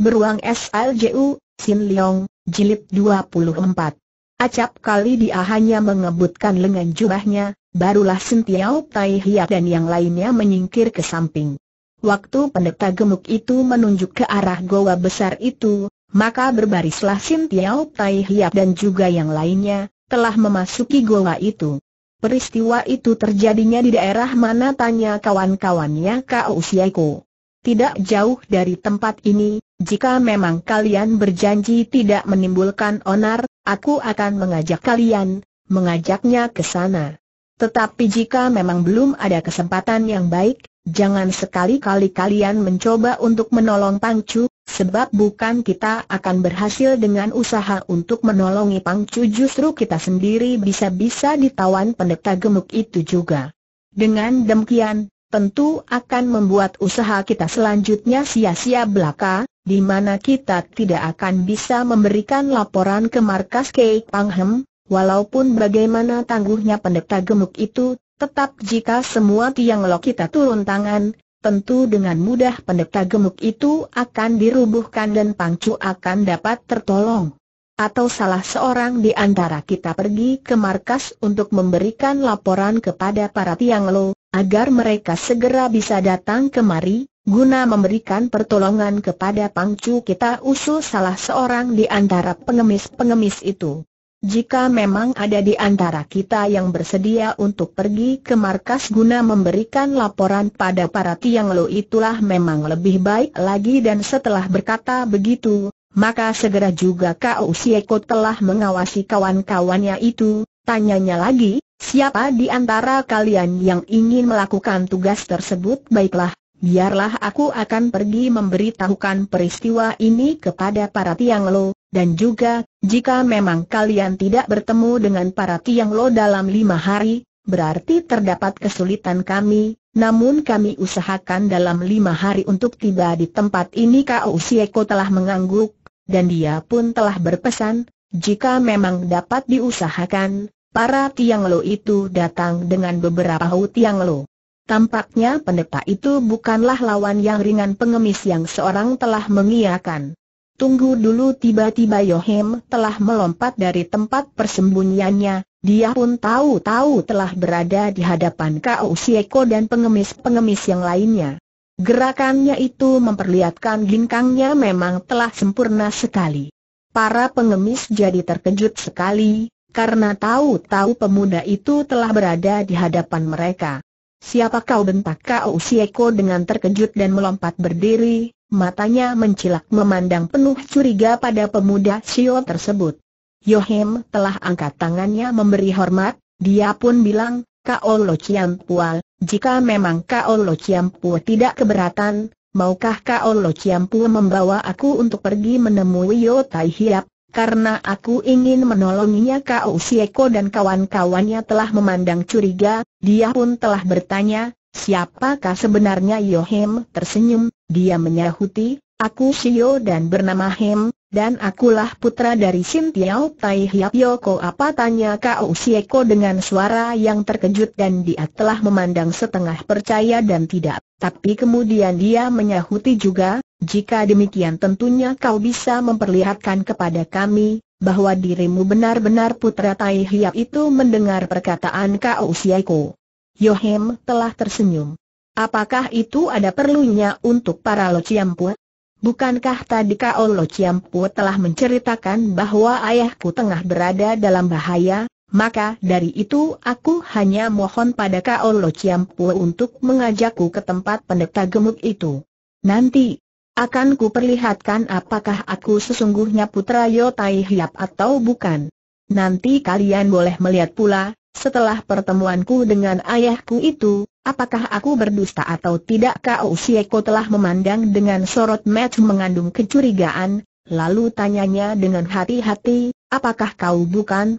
Beruang Salju, Sin Liong, Jilid 24. Acap kali dia hanya mengebutkan lengan jubahnya, barulah Sin Tiao Tai Hiap dan yang lainnya menyingkir ke samping. Waktu pendeta gemuk itu menunjuk ke arah goa besar itu, maka berbarislah Sin Tiao Tai Hiap dan juga yang lainnya, telah memasuki goa itu. Peristiwa itu terjadinya di daerah mana, tanya kawan-kawannya Kao Sieko. Tidak jauh dari tempat ini. Jika memang kalian berjanji tidak menimbulkan onar, aku akan mengajak kalian, mengajaknya ke sana. Tetapi jika memang belum ada kesempatan yang baik, jangan sekali-kali kalian mencoba untuk menolong Pangcu, sebab bukan kita akan berhasil dengan usaha untuk menolongi Pangcu, justru kita sendiri bisa-bisa ditawan pendeta gemuk itu juga. Dengan demikian, tentu akan membuat usaha kita selanjutnya sia-sia belaka, di mana kita tidak akan bisa memberikan laporan ke markas Kei Pang Hem. Walaupun bagaimana tangguhnya pendeta gemuk itu, tetap jika semua tianglo kita turun tangan, tentu dengan mudah pendeta gemuk itu akan dirubuhkan dan Pangcu akan dapat tertolong. Atau salah seorang di antara kita pergi ke markas untuk memberikan laporan kepada para tianglo, agar mereka segera bisa datang kemari, guna memberikan pertolongan kepada Pangcu, kita usul salah seorang di antara pengemis-pengemis itu. Jika memang ada di antara kita yang bersedia untuk pergi ke markas guna memberikan laporan pada para tianglo, itulah memang lebih baik lagi. Dan setelah berkata begitu, maka segera juga Kao Sieko telah mengawasi kawan-kawannya itu, tanyanya lagi, siapa di antara kalian yang ingin melakukan tugas tersebut? Baiklah, biarlah aku akan pergi memberitahukan peristiwa ini kepada para tianglo, dan juga, jika memang kalian tidak bertemu dengan para tianglo dalam 5 hari, berarti terdapat kesulitan kami, namun kami usahakan dalam 5 hari untuk tiba di tempat ini. Kao Sieko telah mengangguk, dan dia pun telah berpesan, jika memang dapat diusahakan, para tianglo itu datang dengan beberapa tianglo. Tampaknya pendeta itu bukanlah lawan yang ringan. Pengemis yang seorang telah mengiyakan. Tunggu dulu, tiba-tiba Yo Hem telah melompat dari tempat persembunyiannya. Dia pun tahu-tahu telah berada di hadapan Kao Sieko dan pengemis-pengemis yang lainnya. Gerakannya itu memperlihatkan ginkangnya memang telah sempurna sekali. Para pengemis jadi terkejut sekali, karena tahu-tahu pemuda itu telah berada di hadapan mereka. Siapa kau, bentak Kao Sieko dengan terkejut dan melompat berdiri, matanya mencilak memandang penuh curiga pada pemuda Sio tersebut. Yo Hem telah angkat tangannya memberi hormat, dia pun bilang, Kao Lo Chiam Pua, jika memang Kao Lo Chiam Pua tidak keberatan, maukah Kao Lo Chiam Pua membawa aku untuk pergi menemui Yo Tai Hiap? Karena aku ingin menolonginya. Kao Sieko dan kawan-kawannya telah memandang curiga, dia pun telah bertanya, siapakah sebenarnya Yo Hem? Tersenyum, dia menyahuti, aku Sio dan bernama Hem, dan akulah putra dari Sin Tiao Tai Hiap. Yoko, apa, tanya Kao Sieko dengan suara yang terkejut, dan dia telah memandang setengah percaya dan tidak. Tapi kemudian dia menyahuti juga, jika demikian tentunya kau bisa memperlihatkan kepada kami bahwa dirimu benar-benar putra Tai Hiap itu. Mendengar perkataan Kao Sieko, Yo Hem telah tersenyum. Apakah itu ada perlunya untuk para Lo Chiam Pua? Bukankah tadi Kao Lo Chiam Pua telah menceritakan bahwa ayahku tengah berada dalam bahaya? Maka dari itu aku hanya mohon pada Kao Lo Chiam Pua untuk mengajakku ke tempat pendeta gemuk itu. Nanti akan ku perlihatkan apakah aku sesungguhnya putra Yo Tai Hiap atau bukan. Nanti kalian boleh melihat pula, setelah pertemuanku dengan ayahku itu, apakah aku berdusta atau tidak. Kao Sieko telah memandang dengan sorot mata mengandung kecurigaan, lalu tanyanya dengan hati-hati, apakah kau bukan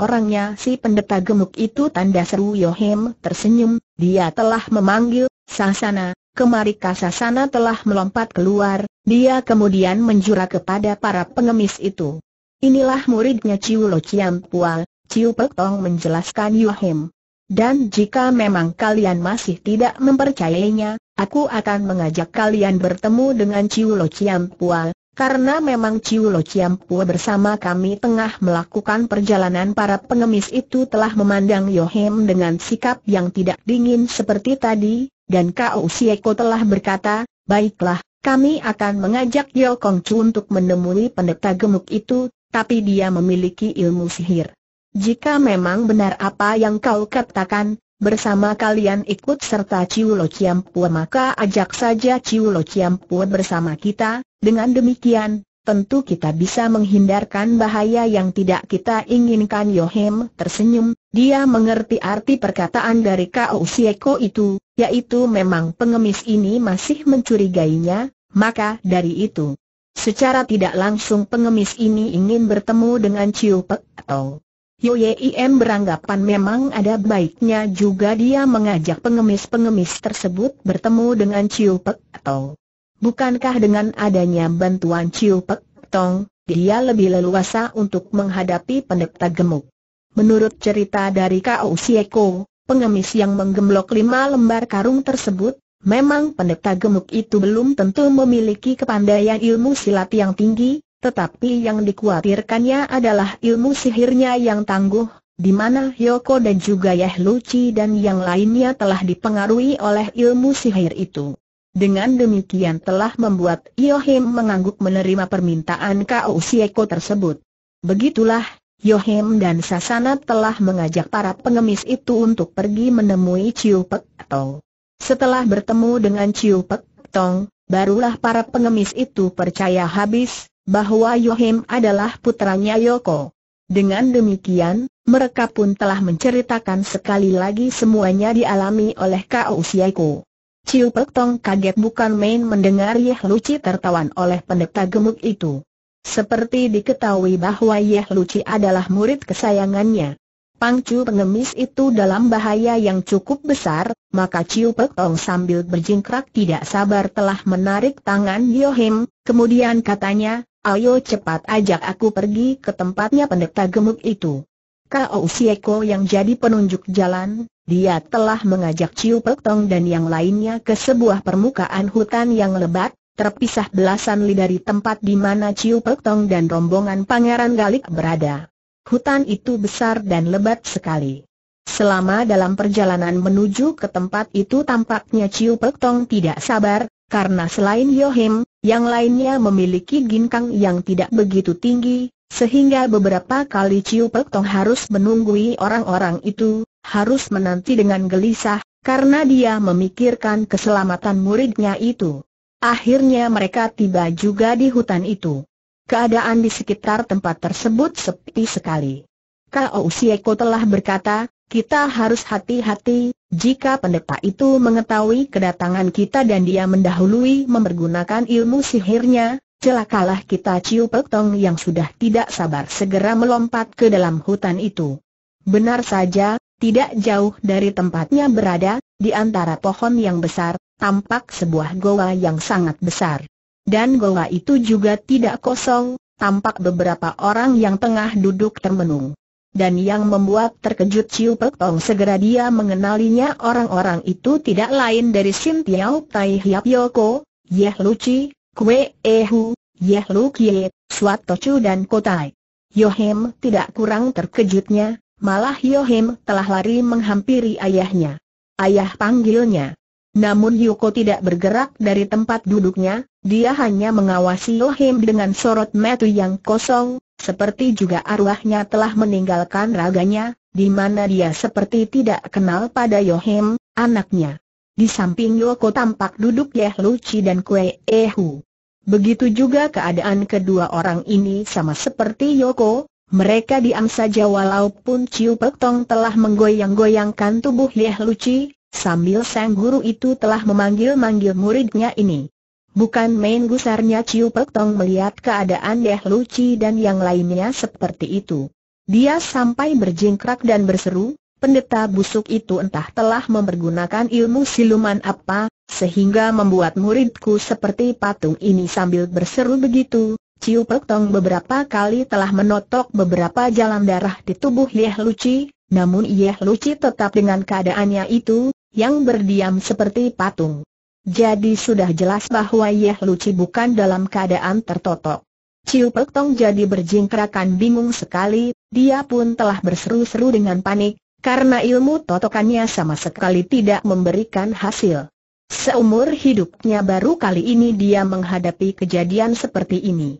orangnya si pendeta gemuk itu, tanda seru. Yo Hem tersenyum, dia telah memanggil, Sasana. Kemari. Sasana telah melompat keluar, dia kemudian menjura kepada para pengemis itu. Inilah muridnya Chiu Lo Chiam Pual, Chiu Pek Tong, menjelaskan Yo Hem. Dan jika memang kalian masih tidak mempercayainya, aku akan mengajak kalian bertemu dengan Chiu Lo Chiam Pua, karena memang Chiu Lo Chiam Pua bersama kami tengah melakukan perjalanan. Para pengemis itu telah memandang Yo Hem dengan sikap yang tidak dingin seperti tadi, dan Kao Sieko telah berkata, "Baiklah, kami akan mengajak Yo Kong Chu untuk menemui pendeta gemuk itu, tapi dia memiliki ilmu sihir. Jika memang benar apa yang kau katakan, bersama kalian ikut serta Chiu Lo Chiam Pua, maka ajak saja Chiu Lo Chiam Pua bersama kita. Dengan demikian, tentu kita bisa menghindarkan bahaya yang tidak kita inginkan." Yo Hem tersenyum, dia mengerti arti perkataan dari Kao Sieko itu, yaitu memang pengemis ini masih mencurigainya, maka dari itu, secara tidak langsung pengemis ini ingin bertemu dengan Chiu Pek Tong. Yo Hem beranggapan memang ada baiknya juga dia mengajak pengemis-pengemis tersebut bertemu dengan Chiu Pek Tong. Bukankah dengan adanya bantuan Chiu Pek Tong, dia lebih leluasa untuk menghadapi pendeta gemuk? Menurut cerita dari Kao Sieko, pengemis yang menggemblok 5 lembar karung tersebut, memang pendeta gemuk itu belum tentu memiliki kepandaian ilmu silat yang tinggi, tetapi yang dikhawatirkannya adalah ilmu sihirnya yang tangguh, di mana Yoko dan juga Yeh Lu Chi dan yang lainnya telah dipengaruhi oleh ilmu sihir itu. Dengan demikian telah membuat Yo Hem mengangguk menerima permintaan Kao Sieko tersebut. Begitulah, Yo Hem dan Sasana telah mengajak para pengemis itu untuk pergi menemui Chiu Pek Tong. Setelah bertemu dengan Chiu Pek Tong, barulah para pengemis itu percaya habis bahwa Yo Hem adalah putranya Yoko. Dengan demikian, mereka pun telah menceritakan sekali lagi semuanya dialami oleh Kao Sieko. Chiu Pek Tong kaget bukan main mendengar Yeh Lu Chi tertawan oleh pendeta gemuk itu. Seperti diketahui bahwa Yeh Lu Chi adalah murid kesayangannya Pangcu, pengemis itu dalam bahaya yang cukup besar, maka Chiu Pek Tong sambil berjingkrak tidak sabar telah menarik tangan Yo Hem, kemudian katanya, "Ayo cepat ajak aku pergi ke tempatnya pendeta gemuk itu." Kao Sieko yang jadi penunjuk jalan, dia telah mengajak Chiu Pek Tong dan yang lainnya ke sebuah permukaan hutan yang lebat, terpisah belasan li dari tempat di mana Chiu Pek Tong dan rombongan Pangeran Galik berada. Hutan itu besar dan lebat sekali. Selama dalam perjalanan menuju ke tempat itu tampaknya Chiu Pek Tong tidak sabar, karena selain Yo Hem, yang lainnya memiliki ginkang yang tidak begitu tinggi, sehingga beberapa kali Chiu Pek Tong harus menunggui orang-orang itu, harus menanti dengan gelisah, karena dia memikirkan keselamatan muridnya itu. Akhirnya mereka tiba juga di hutan itu. Keadaan di sekitar tempat tersebut sepi sekali. Kao Sieko telah berkata, "Kita harus hati-hati, jika pendeta itu mengetahui kedatangan kita dan dia mendahului mempergunakan ilmu sihirnya, celakalah kita." Chiu Pek Tong yang sudah tidak sabar segera melompat ke dalam hutan itu. Benar saja, tidak jauh dari tempatnya berada, di antara pohon yang besar, tampak sebuah goa yang sangat besar. Dan goa itu juga tidak kosong, tampak beberapa orang yang tengah duduk termenung. Dan yang membuat terkejut Chiu Pek Tong segera dia mengenalinya, orang-orang itu tidak lain dari Sin Tiao Tai Hiap Yoko, Yeh Lu Chi, Kwe E Hu, Yeh Lu Kye, Swat Tocu dan Kotai. Yo Hem tidak kurang terkejutnya, malah Yo Hem telah lari menghampiri ayahnya. "Ayah," panggilnya. Namun Yoko tidak bergerak dari tempat duduknya, dia hanya mengawasi Yo Hem dengan sorot mata yang kosong, seperti juga arwahnya telah meninggalkan raganya, di mana dia seperti tidak kenal pada Yo Hem, anaknya. Di samping Yoko tampak duduk Yeh Lu Chi dan Kwe E Hu. Begitu juga keadaan kedua orang ini sama seperti Yoko, mereka diam saja walaupun Chiu Pek Tong telah menggoyang-goyangkan tubuh Yeh Lu Chi, sambil sang guru itu telah memanggil-manggil muridnya ini. Bukan main gusarnya Chiu Pek Tong melihat keadaan Yeh Lu Chi dan yang lainnya seperti itu. Dia sampai berjingkrak dan berseru, "Pendeta busuk itu entah telah mempergunakan ilmu siluman apa, sehingga membuat muridku seperti patung ini." Sambil berseru begitu, Chiu Pek Tong beberapa kali telah menotok beberapa jalan darah di tubuh Yeh Lu Chi, Namun Yeh Lu Chi tetap dengan keadaannya itu, yang berdiam seperti patung. Jadi sudah jelas bahwa Yeh Lu Chi bukan dalam keadaan tertotok. Chiu Pek Tong jadi berjingkrakan bingung sekali, dia pun telah berseru-seru dengan panik, karena ilmu totokannya sama sekali tidak memberikan hasil. Seumur hidupnya baru kali ini dia menghadapi kejadian seperti ini.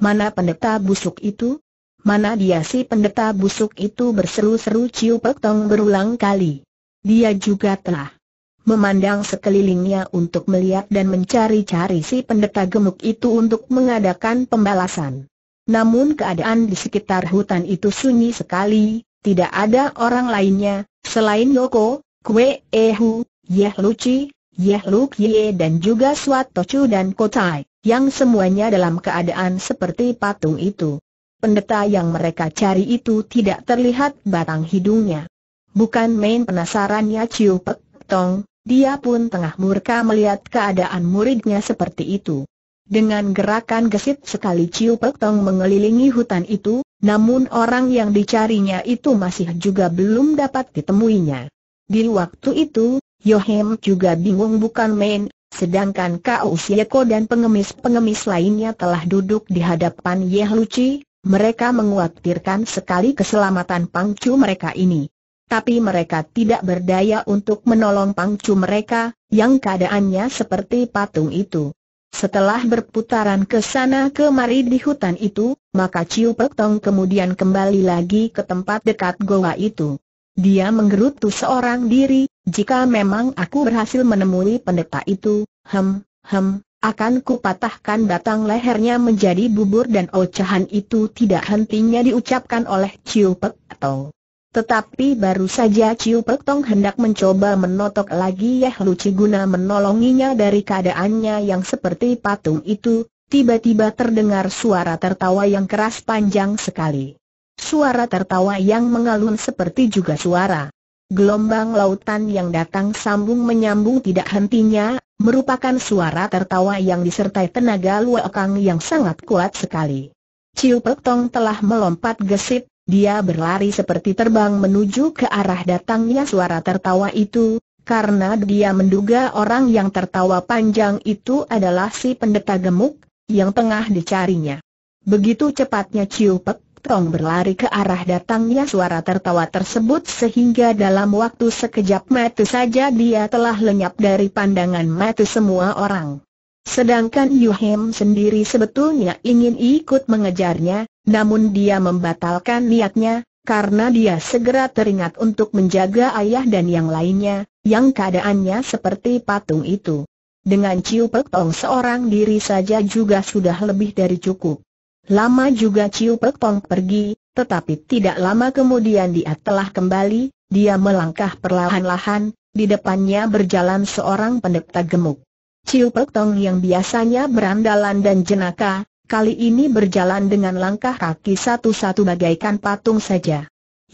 Mana pendeta busuk itu? Mana dia si pendeta busuk itu, berseru-seru Chiu Pek Tong berulang kali. Dia juga telah memandang sekelilingnya untuk melihat dan mencari-cari si pendeta gemuk itu untuk mengadakan pembalasan. Namun keadaan di sekitar hutan itu sunyi sekali, tidak ada orang lainnya, selain Yoko, Kwe E Hu, Yeh Lu Chi, Yeh Lu Kye dan juga Swat Tocu dan Kotai, yang semuanya dalam keadaan seperti patung itu. Pendeta yang mereka cari itu tidak terlihat batang hidungnya. Bukan main penasarannya Chiu Pek Tong, dia pun tengah murka melihat keadaan muridnya seperti itu. Dengan gerakan gesit sekali Chiu Pek Tong mengelilingi hutan itu, namun orang yang dicarinya itu masih juga belum dapat ditemuinya. Di waktu itu, Yo Hem juga bingung bukan main, sedangkan Kao Sieko dan pengemis-pengemis lainnya telah duduk di hadapan Yeh Lu Chi. Mereka mengkhawatirkan sekali keselamatan Pangcu mereka ini. Tapi mereka tidak berdaya untuk menolong Pangcu mereka, yang keadaannya seperti patung itu. Setelah berputaran ke sana kemari di hutan itu, maka Chiu Pek Tong kemudian kembali lagi ke tempat dekat goa itu. Dia menggerutu seorang diri, jika memang aku berhasil menemui pendeta itu, akan kupatahkan batang lehernya menjadi bubur, dan ocehan itu tidak hentinya diucapkan oleh Chiu Pek Tong. Tetapi baru saja Chiu Pek Tong hendak mencoba menotok lagi Yeh Lu Chi guna menolonginya dari keadaannya yang seperti patung itu, tiba-tiba terdengar suara tertawa yang keras panjang sekali. Suara tertawa yang mengalun seperti juga suara gelombang lautan yang datang sambung menyambung tidak hentinya, merupakan suara tertawa yang disertai tenaga luakang yang sangat kuat sekali. Chiu Pek Tong telah melompat gesit, dia berlari seperti terbang menuju ke arah datangnya suara tertawa itu, karena dia menduga orang yang tertawa panjang itu adalah si pendeta gemuk, yang tengah dicarinya. Begitu cepatnya Chiu Pek Tong berlari ke arah datangnya suara tertawa tersebut sehingga dalam waktu sekejap mata saja dia telah lenyap dari pandangan mata semua orang. Sedangkan Yo Hem sendiri sebetulnya ingin ikut mengejarnya, namun dia membatalkan niatnya, karena dia segera teringat untuk menjaga ayah dan yang lainnya, yang keadaannya seperti patung itu. Dengan Chiu Pek Tong seorang diri saja juga sudah lebih dari cukup. Lama juga Chiu Pek Tong pergi, tetapi tidak lama kemudian dia telah kembali. Dia melangkah perlahan-lahan, di depannya berjalan seorang pendeta gemuk. Chiu Pek Tong yang biasanya berandalan dan jenaka, kali ini berjalan dengan langkah kaki satu-satu bagaikan patung saja.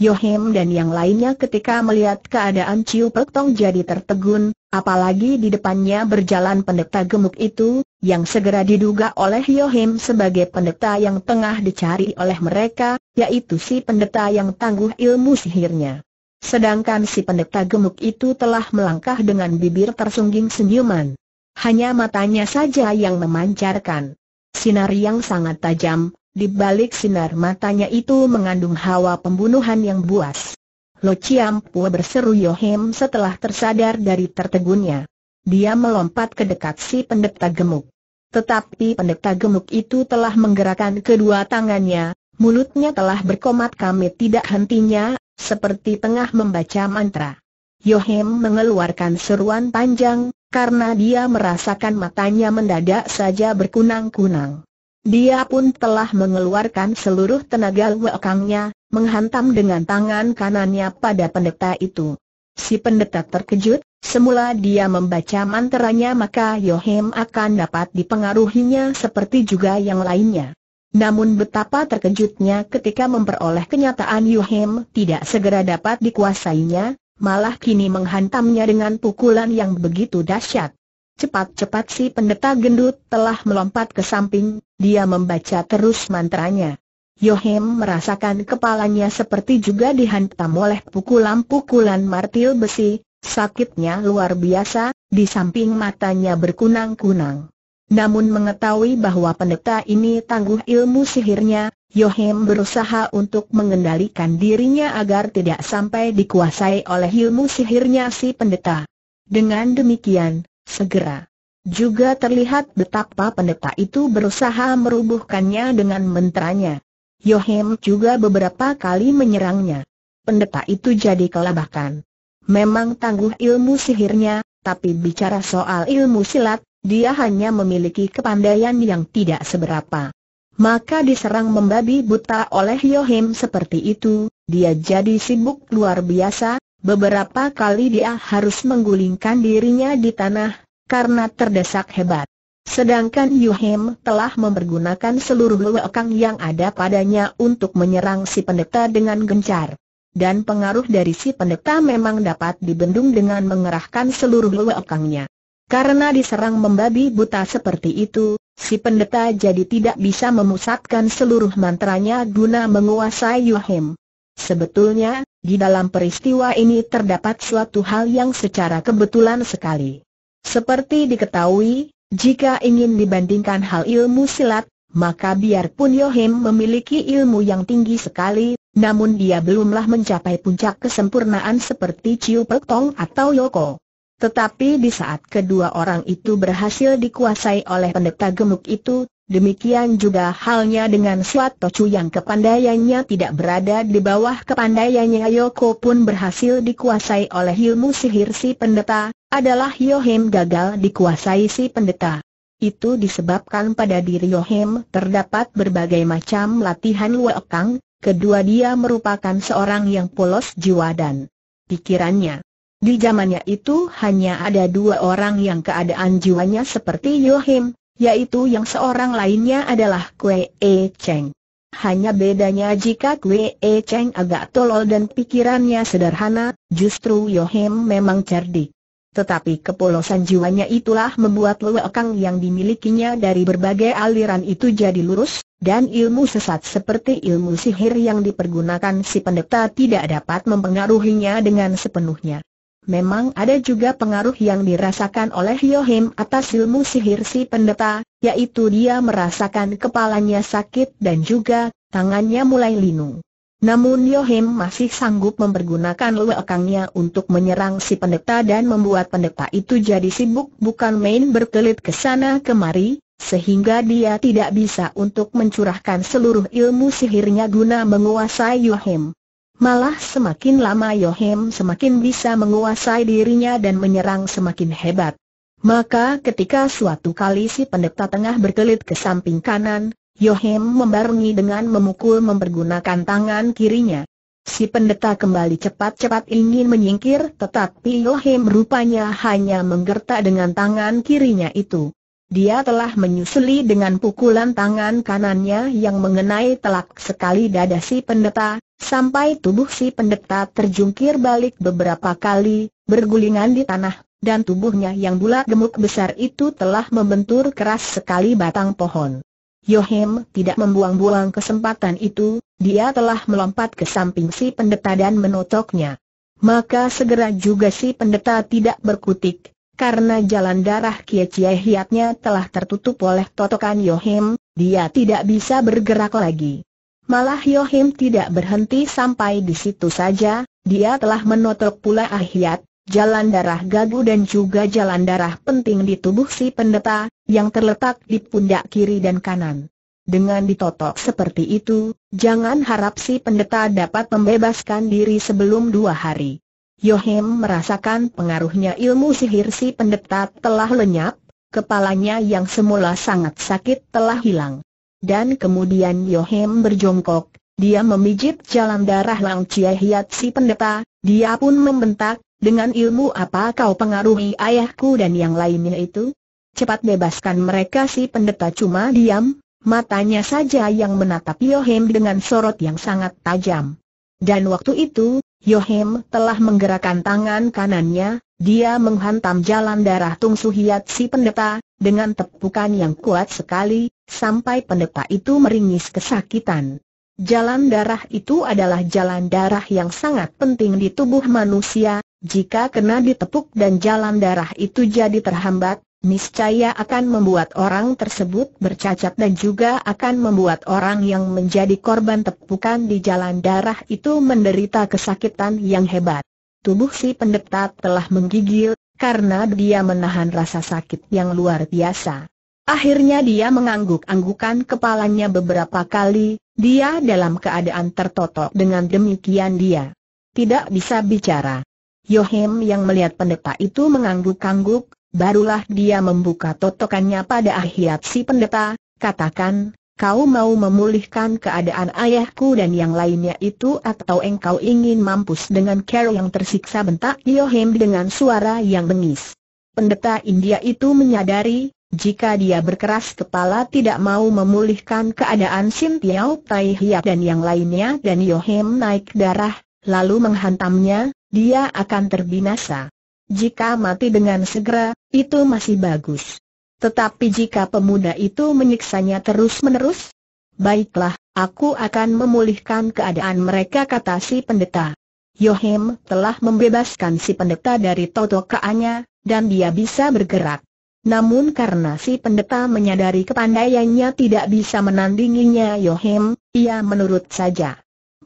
Yo Hem dan yang lainnya ketika melihat keadaan Chiu Pek Tong jadi tertegun, apalagi di depannya berjalan pendeta gemuk itu, yang segera diduga oleh Yo Hem sebagai pendeta yang tengah dicari oleh mereka, yaitu si pendeta yang tangguh ilmu sihirnya. Sedangkan si pendeta gemuk itu telah melangkah dengan bibir tersungging senyuman. Hanya matanya saja yang memancarkan sinar yang sangat tajam. Di balik sinar matanya itu mengandung hawa pembunuhan yang buas. Lo Ciam Pua, berseru Yo Hem setelah tersadar dari tertegunnya. Dia melompat ke dekat si pendeta gemuk. Tetapi pendeta gemuk itu telah menggerakkan kedua tangannya, mulutnya telah berkomat-kamit tidak hentinya, seperti tengah membaca mantra. Yo Hem mengeluarkan seruan panjang, karena dia merasakan matanya mendadak saja berkunang-kunang. Dia pun telah mengeluarkan seluruh tenaga luakangnya, menghantam dengan tangan kanannya pada pendeta itu. Si pendeta terkejut, semula dia membaca mantranya maka Yo Hem akan dapat dipengaruhinya seperti juga yang lainnya. Namun betapa terkejutnya ketika memperoleh kenyataan Yo Hem tidak segera dapat dikuasainya, malah kini menghantamnya dengan pukulan yang begitu dahsyat. Cepat-cepat si pendeta gendut telah melompat ke samping, dia membaca terus mantranya. Yo Hem merasakan kepalanya seperti juga dihantam oleh pukulan-pukulan martil besi, sakitnya luar biasa, di samping matanya berkunang-kunang. Namun mengetahui bahwa pendeta ini tangguh ilmu sihirnya, Yo Hem berusaha untuk mengendalikan dirinya agar tidak sampai dikuasai oleh ilmu sihirnya si pendeta. Dengan demikian, segera juga terlihat betapa pendeta itu berusaha merubuhkannya dengan menteranya. Yo Hem juga beberapa kali menyerangnya. Pendeta itu jadi kelabakan. Memang tangguh ilmu sihirnya, tapi bicara soal ilmu silat, dia hanya memiliki kepandaian yang tidak seberapa. Maka diserang membabi buta oleh Yo Hem seperti itu, dia jadi sibuk luar biasa, beberapa kali dia harus menggulingkan dirinya di tanah, karena terdesak hebat. Sedangkan Yo Hem telah mempergunakan seluruh lekang yang ada padanya untuk menyerang si pendeta dengan gencar. Dan pengaruh dari si pendeta memang dapat dibendung dengan mengerahkan seluruh lekangnya. Karena diserang membabi buta seperti itu, si pendeta jadi tidak bisa memusatkan seluruh mantranya guna menguasai Yo Hem. Sebetulnya, di dalam peristiwa ini terdapat suatu hal yang secara kebetulan sekali. Seperti diketahui, jika ingin dibandingkan hal ilmu silat, maka biarpun Yo Hem memiliki ilmu yang tinggi sekali, namun dia belumlah mencapai puncak kesempurnaan seperti Chiu Pek Tong atau Yoko. Tetapi di saat kedua orang itu berhasil dikuasai oleh pendeta gemuk itu, demikian juga halnya dengan Swat Tocu yang kepandaiannya tidak berada di bawah kepandaiannya Yoko pun berhasil dikuasai oleh ilmu sihir si pendeta, adalah Yo Hem gagal dikuasai si pendeta. Itu disebabkan pada diri Yo Hem terdapat berbagai macam latihan lekang, kedua dia merupakan seorang yang polos jiwa dan pikirannya. Di zamannya itu hanya ada dua orang yang keadaan jiwanya seperti Yo Hem, yaitu yang seorang lainnya adalah Kwe E Cheng. Hanya bedanya jika Kwe E Cheng agak tolol dan pikirannya sederhana, justru Yo Hem memang cerdik. Tetapi kepolosan jiwanya itulah membuat lekang yang dimilikinya dari berbagai aliran itu jadi lurus, dan ilmu sesat seperti ilmu sihir yang dipergunakan si pendeta tidak dapat mempengaruhinya dengan sepenuhnya. Memang ada juga pengaruh yang dirasakan oleh Yo Hem atas ilmu sihir si pendeta, yaitu dia merasakan kepalanya sakit dan juga tangannya mulai linu. Namun Yo Hem masih sanggup mempergunakan lekangnya untuk menyerang si pendeta dan membuat pendeta itu jadi sibuk bukan main berkelit ke sana kemari, sehingga dia tidak bisa untuk mencurahkan seluruh ilmu sihirnya guna menguasai Yo Hem. Malah semakin lama Yo Hem semakin bisa menguasai dirinya dan menyerang semakin hebat. Maka ketika suatu kali si pendeta tengah berkelit ke samping kanan, Yo Hem membarengi dengan memukul mempergunakan tangan kirinya. Si pendeta kembali cepat-cepat ingin menyingkir, tetapi Yo Hem rupanya hanya menggertak dengan tangan kirinya itu. Dia telah menyusuli dengan pukulan tangan kanannya yang mengenai telak sekali dada si pendeta, sampai tubuh si pendeta terjungkir balik beberapa kali, bergulingan di tanah, dan tubuhnya yang bulat gemuk besar itu telah membentur keras sekali batang pohon. Yo Hem tidak membuang-buang kesempatan itu, dia telah melompat ke samping si pendeta dan menotoknya. Maka segera juga si pendeta tidak berkutik. Karena jalan darah kie-cie hiatnya telah tertutup oleh totokan Yo Hem, dia tidak bisa bergerak lagi. Malah Yo Hem tidak berhenti sampai di situ saja, dia telah menotok pula hiat, jalan darah gagu dan juga jalan darah penting di tubuh si pendeta, yang terletak di pundak kiri dan kanan. Dengan ditotok seperti itu, jangan harap si pendeta dapat membebaskan diri sebelum 2 hari. Yo Hem merasakan pengaruhnya ilmu sihir si pendeta telah lenyap, kepalanya yang semula sangat sakit telah hilang. Dan kemudian Yo Hem berjongkok, dia memijit jalan darah Langciah Hiat si pendeta, dia pun membentak, dengan ilmu apa kau pengaruhi ayahku dan yang lainnya itu? Cepat bebaskan mereka si pendeta cuma diam, matanya saja yang menatap Yo Hem dengan sorot yang sangat tajam. Dan waktu itu, Yo Hem telah menggerakkan tangan kanannya, dia menghantam jalan darah Tung Suhiat si pendeta, dengan tepukan yang kuat sekali, sampai pendeta itu meringis kesakitan. Jalan darah itu adalah jalan darah yang sangat penting di tubuh manusia. Jika kena ditepuk dan jalan darah itu jadi terhambat, niscaya akan membuat orang tersebut bercacat dan juga akan membuat orang yang menjadi korban tepukan di jalan darah itu menderita kesakitan yang hebat. Tubuh si pendeta telah menggigil, karena dia menahan rasa sakit yang luar biasa. Akhirnya dia mengangguk-anggukan kepalanya beberapa kali, dia dalam keadaan tertotok. Dengan demikian dia tidak bisa bicara. Yo Hem yang melihat pendeta itu mengangguk-angguk, barulah dia membuka totokannya pada ahiat si pendeta. "Katakan, kau mau memulihkan keadaan ayahku dan yang lainnya itu atau engkau ingin mampus dengan cara yang tersiksa?" bentak Yo Hem dengan suara yang bengis. Pendeta India itu menyadari, jika dia berkeras kepala tidak mau memulihkan keadaan Sin Tiao Tai Hiap dan yang lainnya dan Yo Hem naik darah, lalu menghantamnya, dia akan terbinasa. Jika mati dengan segera, itu masih bagus. Tetapi jika pemuda itu menyiksanya terus-menerus? "Baiklah, aku akan memulihkan keadaan mereka," kata si pendeta. Yo Hem telah membebaskan si pendeta dari totokaannya, dan dia bisa bergerak. Namun karena si pendeta menyadari kepandaiannya tidak bisa menandinginya Yo Hem, ia menurut saja.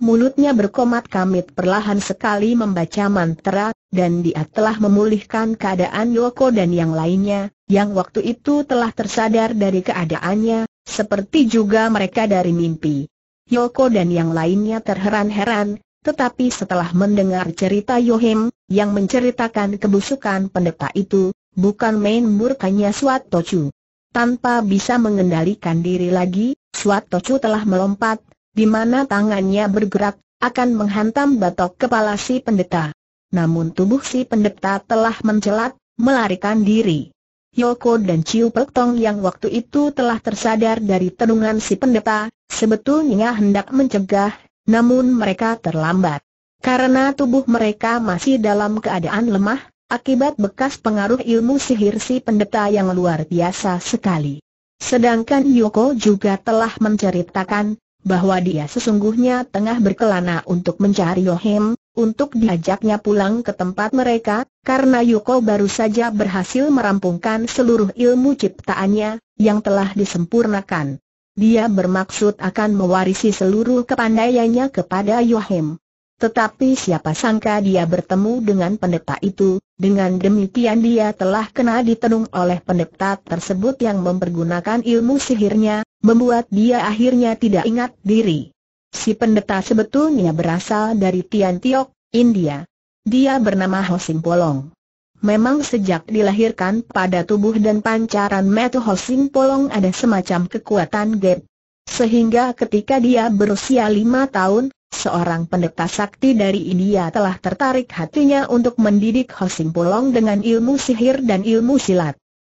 Mulutnya berkomat-kamit perlahan sekali membaca mantra, dan dia telah memulihkan keadaan Yoko dan yang lainnya, yang waktu itu telah tersadar dari keadaannya, seperti juga mereka dari mimpi. Yoko dan yang lainnya terheran-heran, tetapi setelah mendengar cerita Yo Hem, yang menceritakan kebusukan pendeta itu, bukan main murkanya Swat Tocu. Tanpa bisa mengendalikan diri lagi, Swat Tocu telah melompat, di mana tangannya bergerak, akan menghantam batok kepala si pendeta. Namun tubuh si pendeta telah mencelat, melarikan diri. Yoko dan Chiu Pek Tong yang waktu itu telah tersadar dari tenungan si pendeta, sebetulnya hendak mencegah, namun mereka terlambat. Karena tubuh mereka masih dalam keadaan lemah, akibat bekas pengaruh ilmu sihir si pendeta yang luar biasa sekali. Sedangkan Yoko juga telah menceritakan bahwa dia sesungguhnya tengah berkelana untuk mencari Yo Hem, untuk diajaknya pulang ke tempat mereka, karena Yoko baru saja berhasil merampungkan seluruh ilmu ciptaannya, yang telah disempurnakan. Dia bermaksud akan mewarisi seluruh kepandaiannya kepada Yo Hem. Tetapi siapa sangka dia bertemu dengan pendeta itu, dengan demikian dia telah kena ditenung oleh pendeta tersebut yang mempergunakan ilmu sihirnya, membuat dia akhirnya tidak ingat diri. Si pendeta sebetulnya berasal dari Tian Tiok, India. Dia bernama Hosing Polong. Memang sejak dilahirkan pada tubuh dan pancaran mata Hosing Polong ada semacam kekuatan gaib. Sehingga ketika dia berusia 5 tahun, seorang pendeta sakti dari India telah tertarik hatinya untuk mendidik Hosing Polong dengan ilmu sihir dan ilmu silat.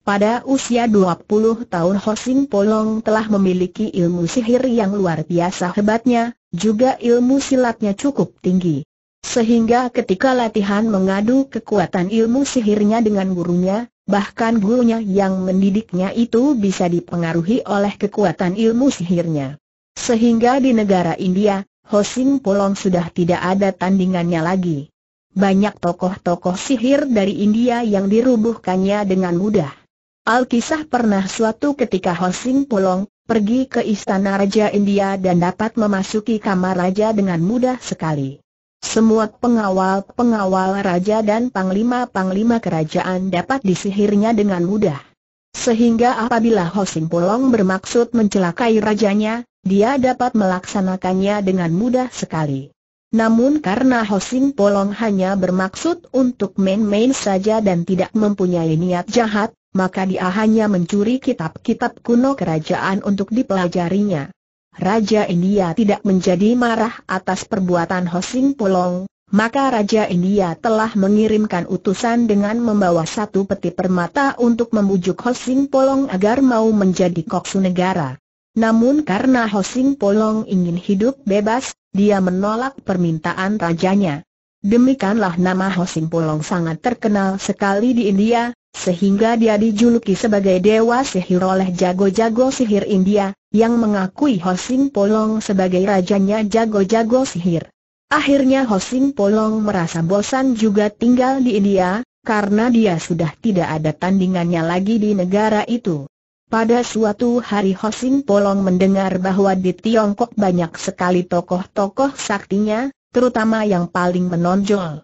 Pada usia 20 tahun Hosing Polong telah memiliki ilmu sihir yang luar biasa hebatnya, juga ilmu silatnya cukup tinggi. Sehingga ketika latihan mengadu kekuatan ilmu sihirnya dengan gurunya, bahkan gurunya yang mendidiknya itu bisa dipengaruhi oleh kekuatan ilmu sihirnya. Sehingga di negara India, Hosing Polong sudah tidak ada tandingannya lagi. Banyak tokoh-tokoh sihir dari India yang dirubuhkannya dengan mudah. Alkisah pernah suatu ketika Hosing Polong pergi ke istana Raja India dan dapat memasuki kamar raja dengan mudah sekali. Semua pengawal-pengawal raja dan panglima-panglima kerajaan dapat disihirnya dengan mudah. Sehingga apabila Hosing Polong bermaksud mencelakai rajanya, dia dapat melaksanakannya dengan mudah sekali. Namun karena Hosing Polong hanya bermaksud untuk main-main saja dan tidak mempunyai niat jahat, maka dia hanya mencuri kitab-kitab kuno kerajaan untuk dipelajarinya. Raja India tidak menjadi marah atas perbuatan Hosing Polong, maka Raja India telah mengirimkan utusan dengan membawa 1 peti permata untuk membujuk Hosing Polong agar mau menjadi Kok Sunegara. Namun karena Hosing Polong ingin hidup bebas, dia menolak permintaan rajanya. Demikianlah nama Hosing Polong sangat terkenal sekali di India, sehingga dia dijuluki sebagai Dewa Sihir oleh jago-jago sihir India, yang mengakui Hosing Polong sebagai rajanya jago-jago sihir. Akhirnya Hosing Polong merasa bosan juga tinggal di India, karena dia sudah tidak ada tandingannya lagi di negara itu. Pada suatu hari Hosing Polong mendengar bahwa di Tiongkok banyak sekali tokoh-tokoh saktinya, terutama yang paling menonjol,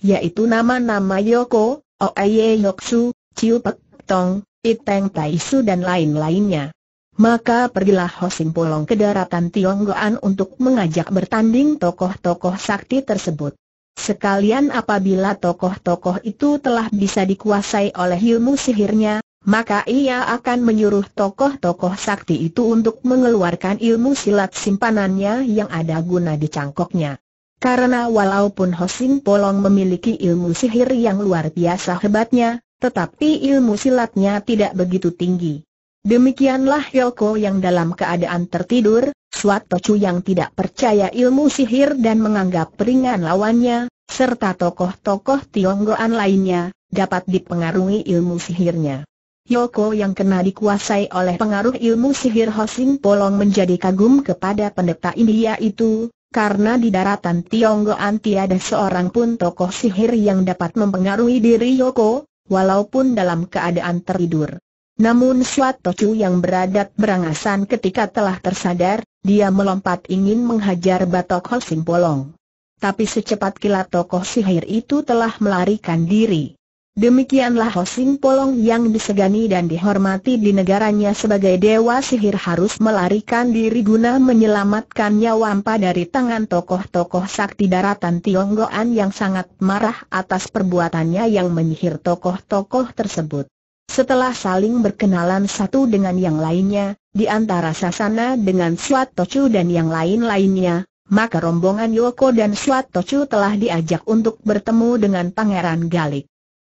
yaitu nama-nama Yoko, Oey Yoksu, Chiu Pek Tong, Iteng Taisu dan lain-lainnya. Maka pergilah Hosing Polong ke daratan Tiong Goan untuk mengajak bertanding tokoh-tokoh sakti tersebut. Sekalian apabila tokoh-tokoh itu telah bisa dikuasai oleh ilmu sihirnya, maka ia akan menyuruh tokoh-tokoh sakti itu untuk mengeluarkan ilmu silat simpanannya yang ada guna di cangkoknya. Karena walaupun Hosing Polong memiliki ilmu sihir yang luar biasa hebatnya, tetapi ilmu silatnya tidak begitu tinggi. Demikianlah Yoko yang dalam keadaan tertidur, Swat Tocu yang tidak percaya ilmu sihir dan menganggap ringan lawannya, serta tokoh-tokoh Tiong Goan lainnya, dapat dipengaruhi ilmu sihirnya. Yoko yang kena dikuasai oleh pengaruh ilmu sihir Hosing Polong menjadi kagum kepada pendeta India itu, karena di daratan Tiong Goan tiada seorang pun tokoh sihir yang dapat mempengaruhi diri Yoko, walaupun dalam keadaan tertidur. Namun Swat Tocu yang beradat berangasan ketika telah tersadar, dia melompat ingin menghajar batok Hosing Polong. Tapi secepat kilat tokoh sihir itu telah melarikan diri. Demikianlah Hosing Polong yang disegani dan dihormati di negaranya sebagai dewa sihir harus melarikan diri guna menyelamatkan nyawampa dari tangan tokoh-tokoh sakti daratan Tiong Goan yang sangat marah atas perbuatannya yang menyihir tokoh-tokoh tersebut. Setelah saling berkenalan satu dengan yang lainnya, di antara Sasana dengan Swat Tocu dan yang lain-lainnya, maka rombongan Yoko dan Swat Tocu telah diajak untuk bertemu dengan Pangeran Galik.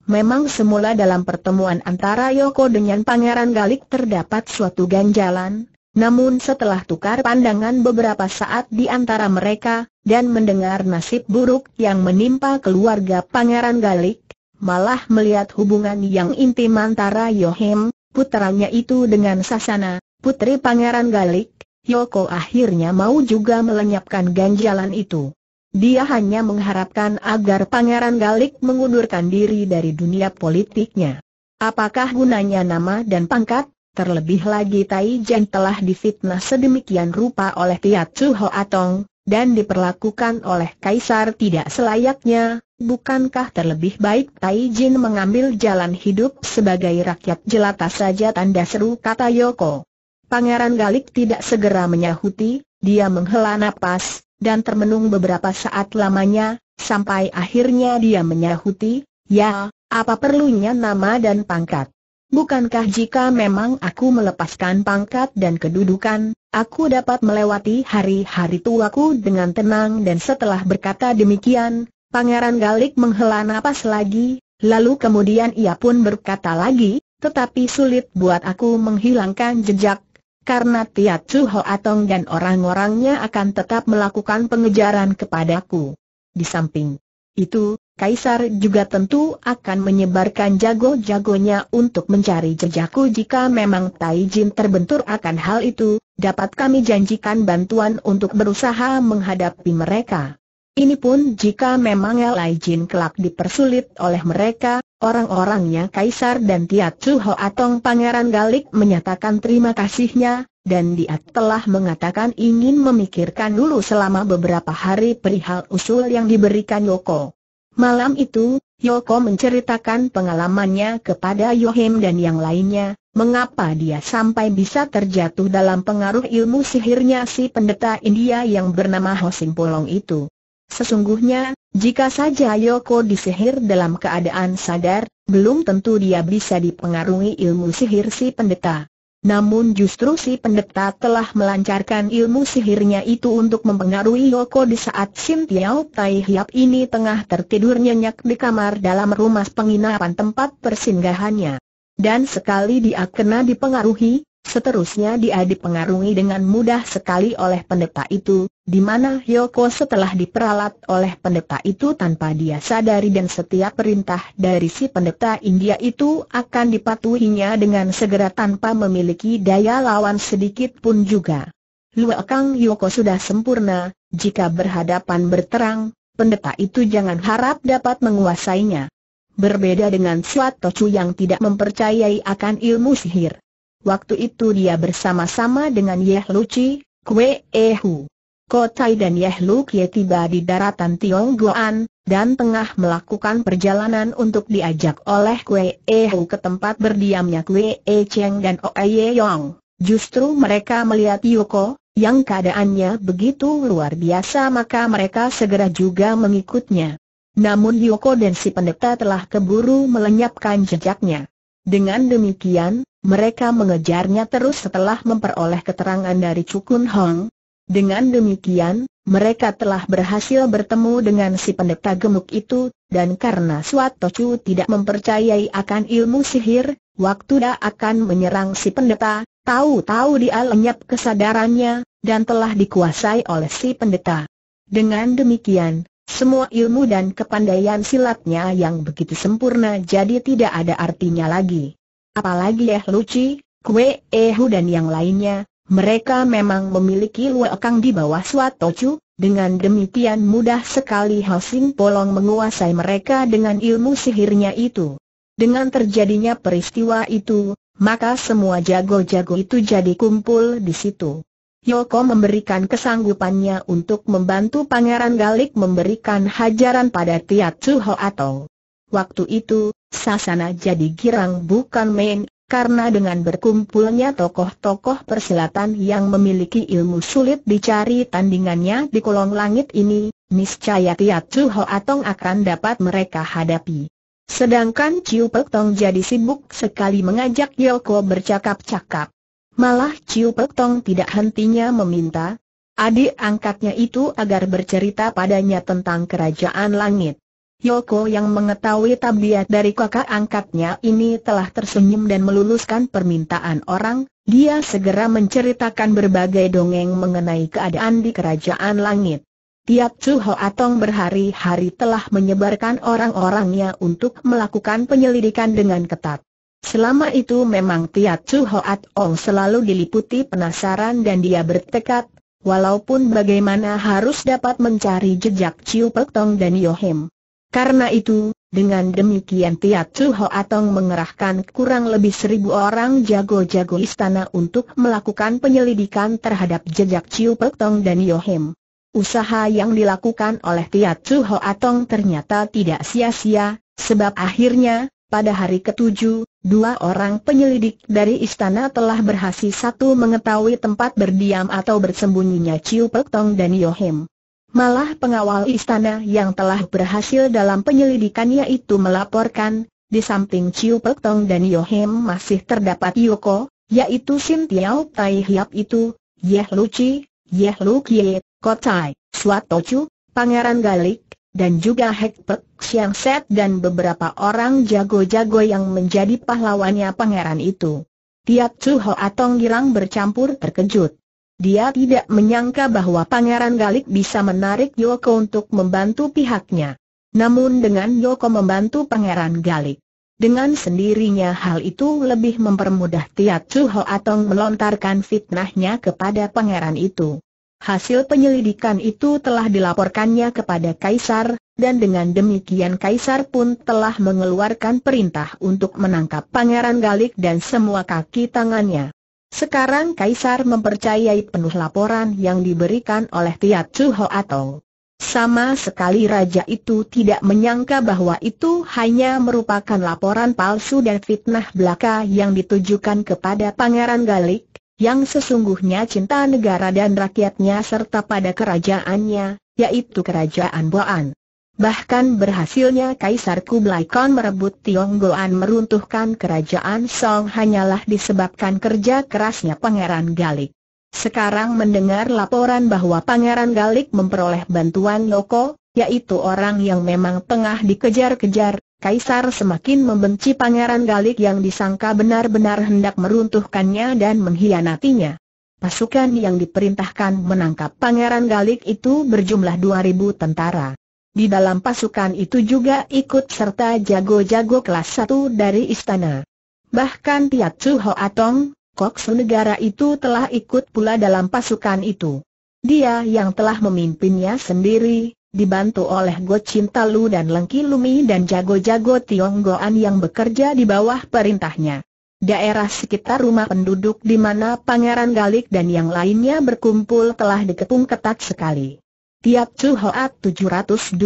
Memang semula dalam pertemuan antara Yoko dengan Pangeran Galik terdapat suatu ganjalan, namun setelah tukar pandangan beberapa saat di antara mereka, dan mendengar nasib buruk yang menimpa keluarga Pangeran Galik, malah melihat hubungan yang intim antara Yo Hem, puteranya itu dengan Sasana, putri Pangeran Galik, Yoko akhirnya mau juga melenyapkan ganjalan itu. Dia hanya mengharapkan agar Pangeran Galik mengundurkan diri dari dunia politiknya. Apakah gunanya nama dan pangkat? Terlebih lagi Tai Jin telah difitnah sedemikian rupa oleh Tiat Su Hoat Ong, dan diperlakukan oleh Kaisar tidak selayaknya. Bukankah terlebih baik Tai Jin mengambil jalan hidup sebagai rakyat jelata saja? Tanda seru kata Yoko. Pangeran Galik tidak segera menyahuti, dia menghela napas dan termenung beberapa saat lamanya, sampai akhirnya dia menyahuti, "Ya, apa perlunya nama dan pangkat? Bukankah jika memang aku melepaskan pangkat dan kedudukan, aku dapat melewati hari-hari tuaku dengan tenang?" Dan setelah berkata demikian, Pangeran Galik menghela napas lagi, lalu kemudian ia pun berkata lagi, "Tetapi sulit buat aku menghilangkan jejak, karena Tiat Su Hoat Ong dan orang-orangnya akan tetap melakukan pengejaran kepadaku. Di samping itu, Kaisar juga tentu akan menyebarkan jago-jagonya untuk mencari jejakku. Jika memang Tai Jin terbentur akan hal itu, dapat kami janjikan bantuan untuk berusaha menghadapi mereka. Ini pun jika memang Tai Jin kelak dipersulit oleh mereka, orang-orangnya Kaisar dan Tiat Su Hoat Ong." Pangeran Galik menyatakan terima kasihnya, dan dia telah mengatakan ingin memikirkan dulu selama beberapa hari perihal usul yang diberikan Yoko. Malam itu, Yoko menceritakan pengalamannya kepada Yo Hem dan yang lainnya, mengapa dia sampai bisa terjatuh dalam pengaruh ilmu sihirnya si pendeta India yang bernama Hosing Polong itu. Sesungguhnya, jika saja Yoko disihir dalam keadaan sadar, belum tentu dia bisa dipengaruhi ilmu sihir si pendeta. Namun justru si pendeta telah melancarkan ilmu sihirnya itu untuk mempengaruhi Yoko di saat Sin Tiao Tai Hiap ini tengah tertidur nyenyak di kamar dalam rumah penginapan tempat persinggahannya. Dan sekali dia kena dipengaruhi, Seterusnya dia dipengaruhi dengan mudah sekali oleh pendeta itu, di mana Yoko setelah diperalat oleh pendeta itu tanpa dia sadari, dan setiap perintah dari si pendeta India itu akan dipatuhinya dengan segera tanpa memiliki daya lawan sedikit pun juga. Luakang Yoko sudah sempurna, jika berhadapan berterang, pendeta itu jangan harap dapat menguasainya. Berbeda dengan Swat Tocu yang tidak mempercayai akan ilmu sihir. Waktu itu dia bersama-sama dengan Yeh Lu Chi, Kwe E Hu, Kotai dan Yeh Lu Kye tiba di daratan Tiong Goan, dan tengah melakukan perjalanan untuk diajak oleh Kwe E Hu ke tempat berdiamnya Kwe E Cheng dan Oey Yong. Justru mereka melihat Yoko, yang keadaannya begitu luar biasa, maka mereka segera juga mengikutnya. Namun Yoko dan si pendeta telah keburu melenyapkan jejaknya. Dengan demikian, mereka mengejarnya terus setelah memperoleh keterangan dari Chu Kun Hong. Dengan demikian, mereka telah berhasil bertemu dengan si pendeta gemuk itu, dan karena Swat Tocu tidak mempercayai akan ilmu sihir, waktu dia akan menyerang si pendeta, tahu-tahu dia lenyap kesadarannya, dan telah dikuasai oleh si pendeta. Dengan demikian, semua ilmu dan kepandaian silatnya yang begitu sempurna jadi tidak ada artinya lagi. Apalagi Yeh Lu Chi, Kwe E Hu dan yang lainnya, mereka memang memiliki luekang di bawah Swat Tocu. Dengan demikian mudah sekali Hosing Polong menguasai mereka dengan ilmu sihirnya itu. Dengan terjadinya peristiwa itu, maka semua jago-jago itu jadi kumpul di situ. Yoko memberikan kesanggupannya untuk membantu Pangeran Galik memberikan hajaran pada Tiat Su Hoat Ong. Waktu itu, Sasana jadi girang bukan main, karena dengan berkumpulnya tokoh-tokoh persilatan yang memiliki ilmu sulit dicari tandingannya di kolong langit ini, niscaya Tiat Su Hoat Ong akan dapat mereka hadapi. Sedangkan Chiu Pek Tong jadi sibuk sekali mengajak Yoko bercakap-cakap. Malah Chiu Pek Tong tidak hentinya meminta adik angkatnya itu agar bercerita padanya tentang kerajaan langit. Yoko yang mengetahui tabiat dari kakak angkatnya ini telah tersenyum dan meluluskan permintaan orang. Dia segera menceritakan berbagai dongeng mengenai keadaan di kerajaan langit. Tiat Su Hoat Ong berhari-hari telah menyebarkan orang-orangnya untuk melakukan penyelidikan dengan ketat. Selama itu memang Tiat Su Hoat Ong selalu diliputi penasaran dan dia bertekad, walaupun bagaimana harus dapat mencari jejak Chiu Pek Tong dan Yo Hem. Karena itu, dengan demikian Tiat Su Hoat Ong mengerahkan kurang lebih 1000 orang jago-jago istana untuk melakukan penyelidikan terhadap jejak Chiu Pek Tong dan Yo Hem. Usaha yang dilakukan oleh Tiat Su Hoat Ong ternyata tidak sia-sia, sebab akhirnya, pada hari ketujuh, 2 orang penyelidik dari istana telah berhasil satu mengetahui tempat berdiam atau bersembunyinya Chiu Pek Tong dan Yo Hem. Malah pengawal istana yang telah berhasil dalam penyelidikannya itu melaporkan, di samping Chiu Pek Tong dan Yo Hem masih terdapat Yoko, yaitu Sin Tiao Tai Hiap itu, Yeh Lu Chi, Yeh Lu Kye, Kotai, Swat Tocu, Pangeran Galik, dan juga Hek Pek Siang Set dan beberapa orang jago-jago yang menjadi pahlawannya pangeran itu. Tiat Su Hoat Ong girang bercampur terkejut. Dia tidak menyangka bahwa Pangeran Galik bisa menarik Yoko untuk membantu pihaknya. Namun dengan Yoko membantu Pangeran Galik, dengan sendirinya hal itu lebih mempermudah Tiat Su Hoat Ong melontarkan fitnahnya kepada pangeran itu. Hasil penyelidikan itu telah dilaporkannya kepada Kaisar, dan dengan demikian Kaisar pun telah mengeluarkan perintah untuk menangkap Pangeran Galik dan semua kaki tangannya. Sekarang Kaisar mempercayai penuh laporan yang diberikan oleh Tiat Su Hoat Ong. Sama sekali raja itu tidak menyangka bahwa itu hanya merupakan laporan palsu dan fitnah belaka yang ditujukan kepada Pangeran Galik, yang sesungguhnya cinta negara dan rakyatnya serta pada kerajaannya, yaitu Kerajaan Boan. Bahkan berhasilnya Kaisar Kublaikon merebut Tiong Goan meruntuhkan Kerajaan Song hanyalah disebabkan kerja kerasnya Pangeran Galik. Sekarang mendengar laporan bahwa Pangeran Galik memperoleh bantuan Yoko, yaitu orang yang memang tengah dikejar-kejar, Kaisar semakin membenci Pangeran Galik yang disangka benar-benar hendak meruntuhkannya dan mengkhianatinya. Pasukan yang diperintahkan menangkap Pangeran Galik itu berjumlah 2.000 tentara. Di dalam pasukan itu juga ikut serta jago-jago kelas 1 dari istana. Bahkan Tiat Su Hoat Ong, Kok Sunegara itu telah ikut pula dalam pasukan itu. Dia yang telah memimpinnya sendiri, dibantu oleh Go Chin Talu dan Lengki Lumi dan jago-jago Tiong Goan yang bekerja di bawah perintahnya. Daerah sekitar rumah penduduk di mana Pangeran Galik dan yang lainnya berkumpul telah dikepung ketat sekali. Tiat Su Hoat 712.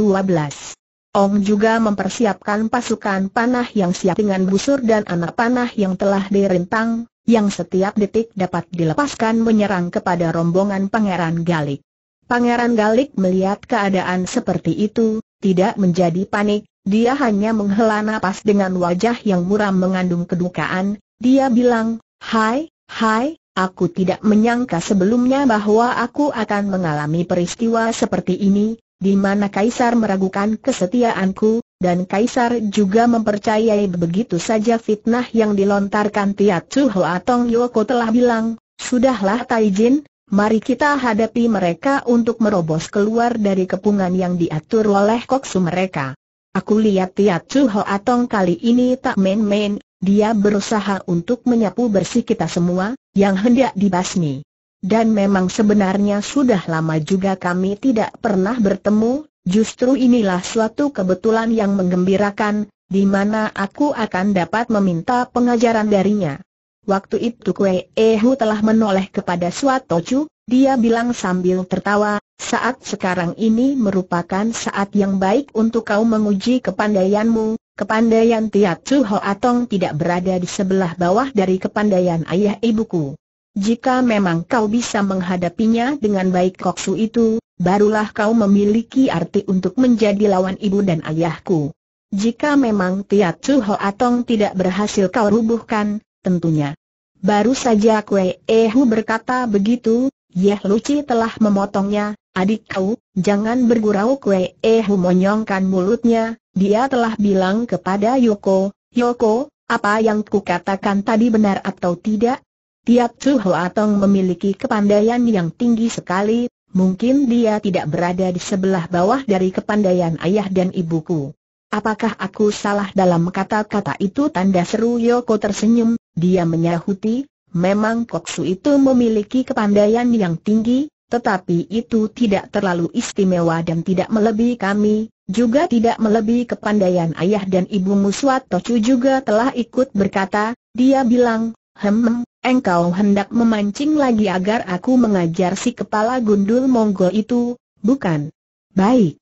Ong juga mempersiapkan pasukan panah yang siap dengan busur dan anak panah yang telah direntang, yang setiap detik dapat dilepaskan menyerang kepada rombongan Pangeran Galik. Pangeran Galik melihat keadaan seperti itu, tidak menjadi panik, dia hanya menghela napas dengan wajah yang muram mengandung kedukaan. Dia bilang, Hai, aku tidak menyangka sebelumnya bahwa aku akan mengalami peristiwa seperti ini, di mana Kaisar meragukan kesetiaanku, dan Kaisar juga mempercayai begitu saja fitnah yang dilontarkan Tiat Su Hoat Ong. Yoko telah bilang, sudahlah Tai Jin, mari kita hadapi mereka untuk merobos keluar dari kepungan yang diatur oleh koksu mereka. Aku lihat Tiat Su Hoat Ong kali ini tak main-main, dia berusaha untuk menyapu bersih kita semua, yang hendak dibasmi. Dan memang sebenarnya sudah lama juga kami tidak pernah bertemu. Justru inilah suatu kebetulan yang menggembirakan, di mana aku akan dapat meminta pengajaran darinya. Waktu itu Kwe E Hu telah menoleh kepada Swat Tocu, dia bilang sambil tertawa, saat sekarang ini merupakan saat yang baik untuk kau menguji kepandaianmu. Kepandaian Tiat Su Hoat Ong tidak berada di sebelah bawah dari kepandaian ayah ibuku. Jika memang kau bisa menghadapinya dengan baik koksu itu, barulah kau memiliki arti untuk menjadi lawan ibu dan ayahku. Jika memang Tiat Su Hoat Ong tidak berhasil kau rubuhkan, tentunya. Baru saja Kwe E Hu berkata begitu, Yeh Lu Chi telah memotongnya. Adik kau, jangan bergurau. Kwe E Hu monyongkan mulutnya. Dia telah bilang kepada Yoko, Yoko, apa yang kukatakan tadi benar atau tidak? Tiat Su Hoat Ong memiliki kepandaian yang tinggi sekali. Mungkin dia tidak berada di sebelah bawah dari kepandaian ayah dan ibuku. Apakah aku salah dalam kata-kata itu? Tanda seru Yoko tersenyum, dia menyahuti, memang koksu itu memiliki kepandaian yang tinggi, tetapi itu tidak terlalu istimewa dan tidak melebihi kami, juga tidak melebihi kepandaian ayah dan ibumu. Swat Tocu juga telah ikut berkata, dia bilang, engkau hendak memancing lagi agar aku mengajar si kepala gundul Mongol itu, bukan? Baik.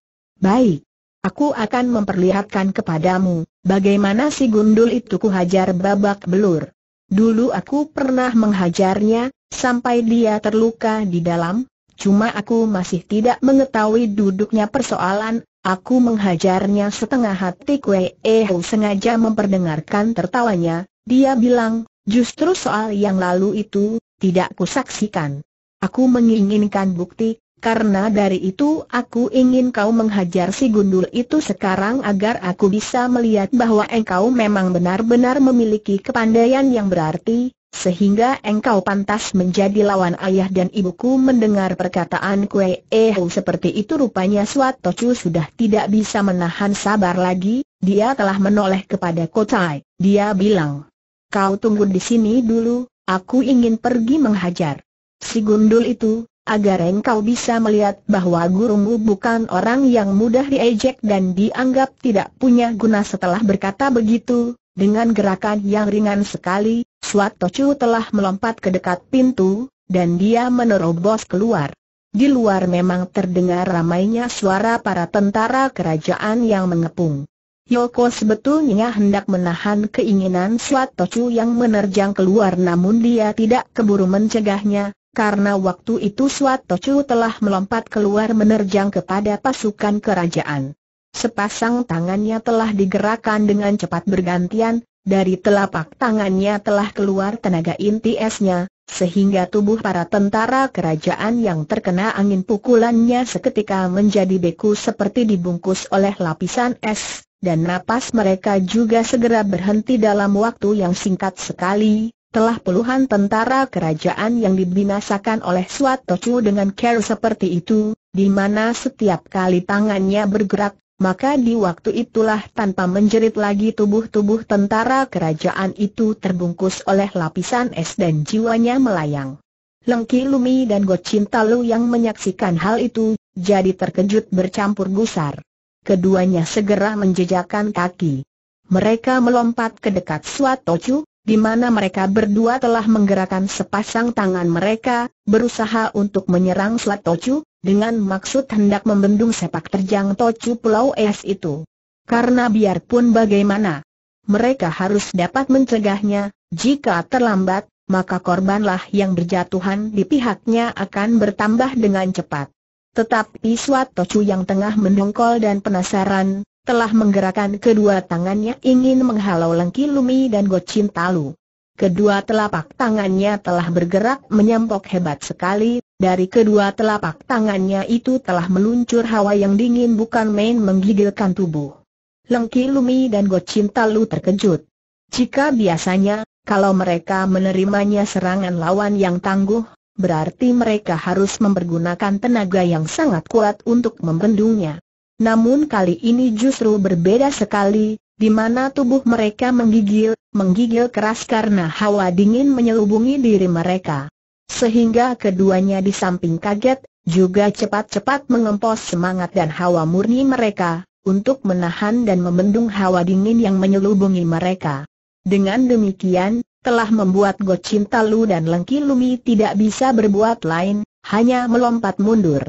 Aku akan memperlihatkan kepadamu bagaimana si gundul itu kuhajar babak belur. Dulu aku pernah menghajarnya sampai dia terluka di dalam, cuma aku masih tidak mengetahui duduknya persoalan. Aku menghajarnya setengah hati. Kwe E Hu sengaja memperdengarkan tertawanya, dia bilang, justru soal yang lalu itu tidak kusaksikan. Aku menginginkan bukti, karena dari itu aku ingin kau menghajar si gundul itu sekarang agar aku bisa melihat bahwa engkau memang benar-benar memiliki kepandaian yang berarti, sehingga engkau pantas menjadi lawan ayah dan ibuku. Mendengar perkataan Kwe E Hu seperti itu, rupanya Swat Tocu sudah tidak bisa menahan sabar lagi, dia telah menoleh kepada Kotai, dia bilang, kau tunggu di sini dulu, aku ingin pergi menghajar si gundul itu, agar engkau bisa melihat bahwa gurumu bukan orang yang mudah diejek dan dianggap tidak punya guna. Setelah berkata begitu, dengan gerakan yang ringan sekali, Swat Tocu telah melompat ke dekat pintu, dan dia menerobos keluar. Di luar memang terdengar ramainya suara para tentara kerajaan yang mengepung. Yoko sebetulnya hendak menahan keinginan Swat Tocu yang menerjang keluar, namun dia tidak keburu mencegahnya, karena waktu itu Swat Tocu telah melompat keluar menerjang kepada pasukan kerajaan. Sepasang tangannya telah digerakkan dengan cepat bergantian, dari telapak tangannya telah keluar tenaga inti esnya, sehingga tubuh para tentara kerajaan yang terkena angin pukulannya seketika menjadi beku seperti dibungkus oleh lapisan es. dan napas mereka juga segera berhenti dalam waktu yang singkat sekali. Telah puluhan tentara kerajaan yang dibinasakan oleh Swat Tocu dengan cara seperti itu, di mana setiap kali tangannya bergerak, maka di waktu itulah tanpa menjerit lagi tubuh-tubuh tentara kerajaan itu terbungkus oleh lapisan es dan jiwanya melayang. Lengki Lumi dan Go Chin Talu yang menyaksikan hal itu, jadi terkejut bercampur gusar. Keduanya segera menjejakkan kaki. Mereka melompat ke dekat Swat Tocu, di mana mereka berdua telah menggerakkan sepasang tangan mereka, berusaha untuk menyerang Swat Tocu, dengan maksud hendak membendung sepak terjang Tocu Pulau Es itu. Karena biarpun bagaimana, mereka harus dapat mencegahnya. Jika terlambat, maka korbanlah yang berjatuhan di pihaknya akan bertambah dengan cepat. Tetapi Swat Tocu yang tengah mendongkol dan penasaran, telah menggerakkan kedua tangannya ingin menghalau Lengki Lumi dan Go Chin Talu. Kedua telapak tangannya telah bergerak menyempok hebat sekali. Dari kedua telapak tangannya itu telah meluncur hawa yang dingin bukan main menggigilkan tubuh. Lengki Lumi dan Go Chin Talu terkejut. Jika biasanya, kalau mereka menerimanya serangan lawan yang tangguh, berarti mereka harus mempergunakan tenaga yang sangat kuat untuk membendungnya. Namun kali ini justru berbeda sekali, di mana tubuh mereka menggigil keras karena hawa dingin menyelubungi diri mereka. Sehingga keduanya di samping kaget, juga cepat-cepat mengempos semangat dan hawa murni mereka, untuk menahan dan membendung hawa dingin yang menyelubungi mereka. Dengan demikian, telah membuat Go Chin Talu dan Lengki Lumi tidak bisa berbuat lain, hanya melompat mundur.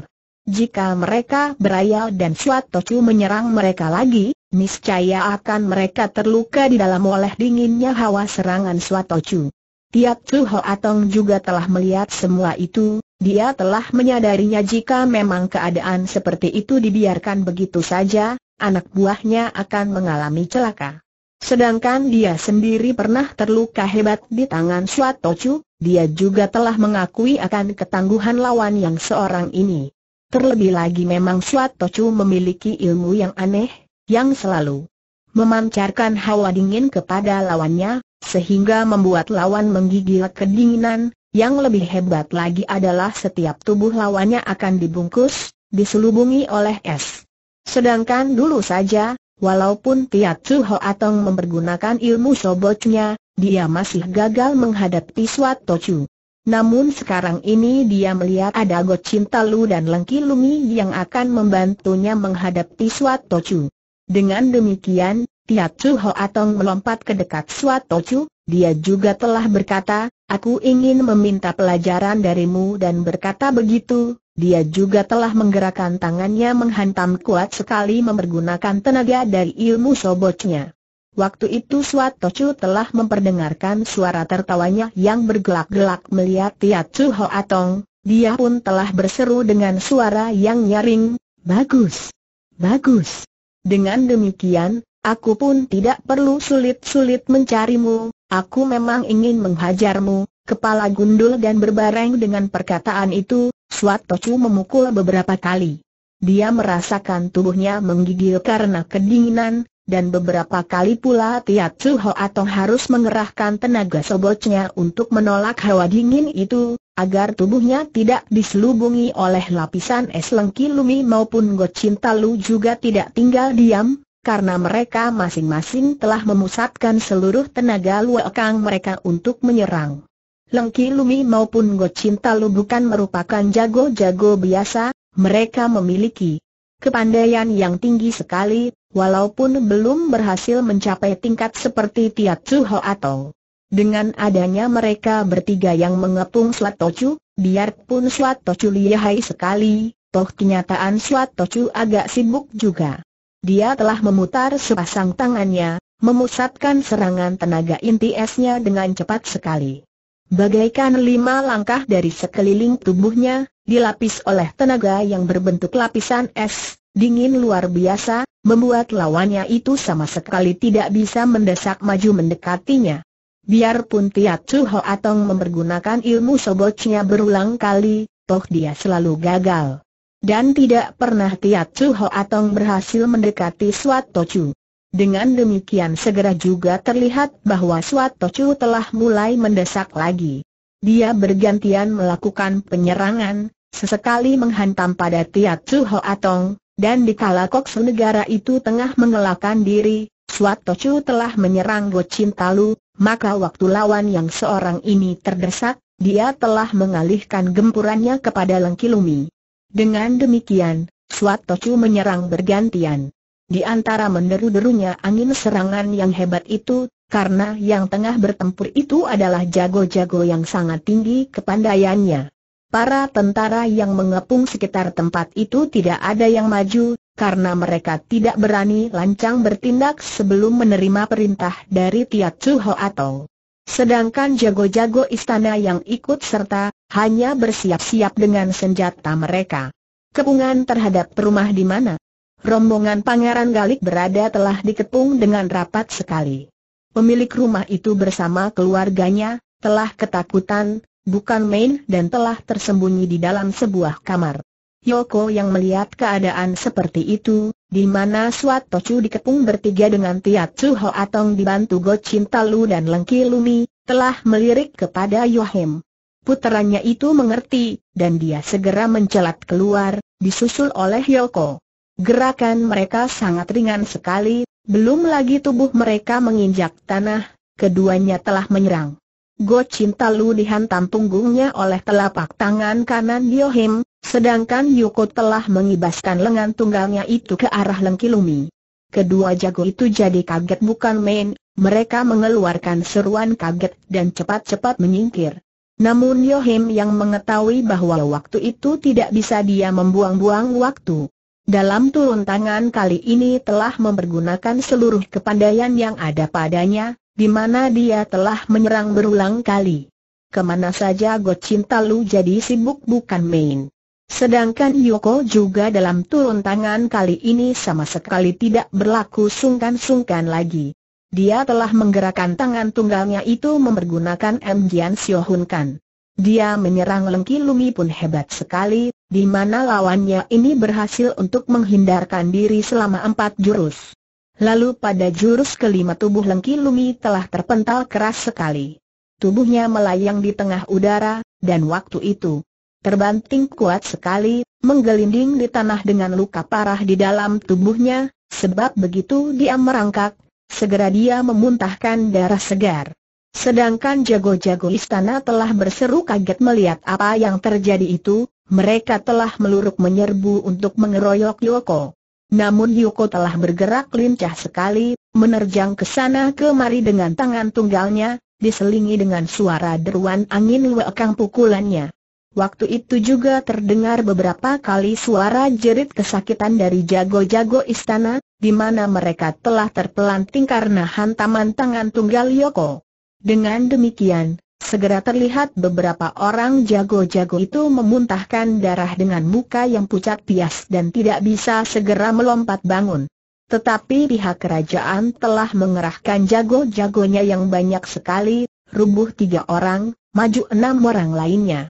Jika mereka berayal dan Swat Tocu menyerang mereka lagi, niscaya akan mereka terluka di dalam oleh dinginnya hawa serangan Swat Tocu. Tiat Su Hoat Ong juga telah melihat semua itu, dia telah menyadarinya jika memang keadaan seperti itu dibiarkan begitu saja, anak buahnya akan mengalami celaka. Sedangkan dia sendiri pernah terluka hebat di tangan Swat Tocu, dia juga telah mengakui akan ketangguhan lawan yang seorang ini. Terlebih lagi memang Swat Tocu memiliki ilmu yang aneh, yang selalu memancarkan hawa dingin kepada lawannya, sehingga membuat lawan menggigil kedinginan. Yang lebih hebat lagi adalah setiap tubuh lawannya akan dibungkus, diselubungi oleh es. Sedangkan dulu saja, walaupun Tiat Su Hoat Ong mempergunakan ilmu sobotnya, dia masih gagal menghadapi Swat Tocu. Namun sekarang ini dia melihat ada Go Chin Talu dan Lengki Lumi yang akan membantunya menghadapi Swat Tocu. Dengan demikian, Tiat Su Hoat Ong melompat ke dekat Swat Tocu. Dia juga telah berkata, "Aku ingin meminta pelajaran darimu," dan berkata begitu, dia juga telah menggerakkan tangannya menghantam kuat sekali mempergunakan tenaga dari ilmu sobotnya. Waktu itu Swat Tocu telah memperdengarkan suara tertawanya yang bergelak-gelak melihat Tiat Su Hoat Ong. Dia pun telah berseru dengan suara yang nyaring, "Bagus! Bagus! Dengan demikian, aku pun tidak perlu sulit-sulit mencarimu, aku memang ingin menghajarmu." Kepala gundul dan berbareng dengan perkataan itu, Swat Tocu memukul beberapa kali. Dia merasakan tubuhnya menggigil karena kedinginan. Dan beberapa kali pula Tiat Su Hoat Ong harus mengerahkan tenaga sobotnya untuk menolak hawa dingin itu, agar tubuhnya tidak diselubungi oleh lapisan es. Lengki Lumi maupun Go Chin Talu juga tidak tinggal diam, karena mereka masing-masing telah memusatkan seluruh tenaga luekang mereka untuk menyerang. Lengki Lumi maupun Go Chin Talu bukan merupakan jago-jago biasa, mereka memiliki kepandaian yang tinggi sekali, walaupun belum berhasil mencapai tingkat seperti Tiat Su Hoat Ong. Dengan adanya mereka bertiga yang mengepung Swat Tocu, biarpun Swat Tocu lihai sekali, toh kenyataan Swat Tocu agak sibuk juga. Dia telah memutar sepasang tangannya, memusatkan serangan tenaga inti esnya dengan cepat sekali. Bagaikan 5 langkah dari sekeliling tubuhnya, dilapis oleh tenaga yang berbentuk lapisan es, dingin luar biasa, membuat lawannya itu sama sekali tidak bisa mendesak maju mendekatinya. Biarpun Tiat Su Hoat Ong mempergunakan ilmu sobotnya berulang kali, toh dia selalu gagal. Dan tidak pernah Tiat Su Hoat Ong berhasil mendekati Swat Tocu. Dengan demikian segera juga terlihat bahwa Swat Tocu telah mulai mendesak lagi. Dia bergantian melakukan penyerangan, sesekali menghantam pada Tiat Su Hoat Ong, dan dikala Kok Sunegara itu tengah mengelakkan diri, Swat Tocu telah menyerang Go Chin Talu, maka waktu lawan yang seorang ini terdesak, dia telah mengalihkan gempurannya kepada Lengki Lumi. Dengan demikian, Swat Tocu menyerang bergantian. Di antara menderu-derunya angin serangan yang hebat itu, karena yang tengah bertempur itu adalah jago-jago yang sangat tinggi kepandaiannya. Para tentara yang mengepung sekitar tempat itu tidak ada yang maju, karena mereka tidak berani lancang bertindak sebelum menerima perintah dari Tiat Su Hoat Ong. Sedangkan jago-jago istana yang ikut serta, hanya bersiap-siap dengan senjata mereka. Kepungan terhadap rumah di mana rombongan Pangeran Galik berada telah dikepung dengan rapat sekali. Pemilik rumah itu bersama keluarganya telah ketakutan, bukan main, dan telah tersembunyi di dalam sebuah kamar. Yoko yang melihat keadaan seperti itu, di mana Swat Tocu dikepung bertiga dengan Tiat Su Hoat Ong dibantu Go Chin Talu dan Lengki Lumi, telah melirik kepada Yo Hem. Puteranya itu mengerti, dan dia segera mencelat keluar, disusul oleh Yoko. Gerakan mereka sangat ringan sekali, belum lagi tubuh mereka menginjak tanah, keduanya telah menyerang. Go Chin Talu dihantam punggungnya oleh telapak tangan kanan Yo Hem, sedangkan Yoko telah mengibaskan lengan tunggangnya itu ke arah Lengki Lumi. Kedua jago itu jadi kaget bukan main, mereka mengeluarkan seruan kaget dan cepat-cepat menyingkir. Namun Yo Hem yang mengetahui bahwa waktu itu tidak bisa dia membuang-buang waktu. Dalam turun tangan kali ini telah mempergunakan seluruh kepandaian yang ada padanya, di mana dia telah menyerang berulang kali. Kemana saja Go Chin Talu jadi sibuk bukan main. Sedangkan Yoko juga dalam turun tangan kali ini sama sekali tidak berlaku sungkan-sungkan lagi. Dia telah menggerakkan tangan tunggalnya itu mempergunakan Mjian Siohun Kan. Dia menyerang Lengki Lumi pun hebat sekali, di mana lawannya ini berhasil untuk menghindarkan diri selama 4 jurus. Lalu pada jurus kelima tubuh Lengki Lumi telah terpental keras sekali. Tubuhnya melayang di tengah udara, dan waktu itu terbanting kuat sekali, menggelinding di tanah dengan luka parah di dalam tubuhnya, sebab begitu dia merangkak, segera dia memuntahkan darah segar. Sedangkan jago-jago istana telah berseru kaget melihat apa yang terjadi itu, mereka telah meluruk menyerbu untuk mengeroyok Yoko. Namun Yoko telah bergerak lincah sekali, menerjang ke sana kemari dengan tangan tunggalnya, diselingi dengan suara deruan angin lekang pukulannya. Waktu itu juga terdengar beberapa kali suara jerit kesakitan dari jago-jago istana, di mana mereka telah terpelanting karena hantaman tangan tunggal Yoko. Dengan demikian, segera terlihat beberapa orang jago-jago itu memuntahkan darah dengan muka yang pucat pias dan tidak bisa segera melompat bangun. Tetapi pihak kerajaan telah mengerahkan jago-jagonya yang banyak sekali, rubuh 3 orang, maju 6 orang lainnya.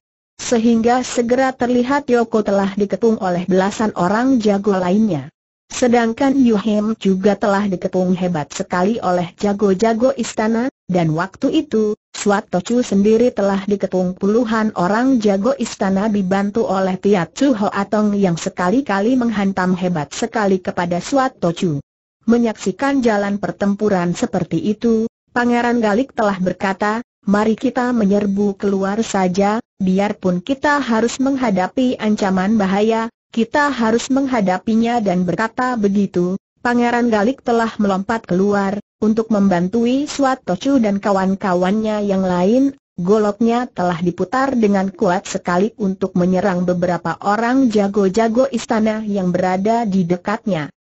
Sehingga segera terlihat Yoko telah dikepung oleh belasan orang jago lainnya. Sedangkan Yo Hem juga telah dikepung hebat sekali oleh jago-jago istana, dan waktu itu, Swat Tocu sendiri telah dikepung puluhan orang jago istana dibantu oleh Tiat Su Hoat Ong yang sekali-kali menghantam hebat sekali kepada Swat Tocu. Menyaksikan jalan pertempuran seperti itu, Pangeran Galik telah berkata, "Mari kita menyerbu keluar saja, biarpun kita harus menghadapi ancaman bahaya. Kita harus menghadapinya." Dan berkata begitu, Pangeran Galik telah melompat keluar untuk membantu Swat Tocu dan kawan-kawannya yang lain. Goloknya telah diputar dengan kuat sekali untuk menyerang beberapa orang jago-jago istana yang berada di dekatnya.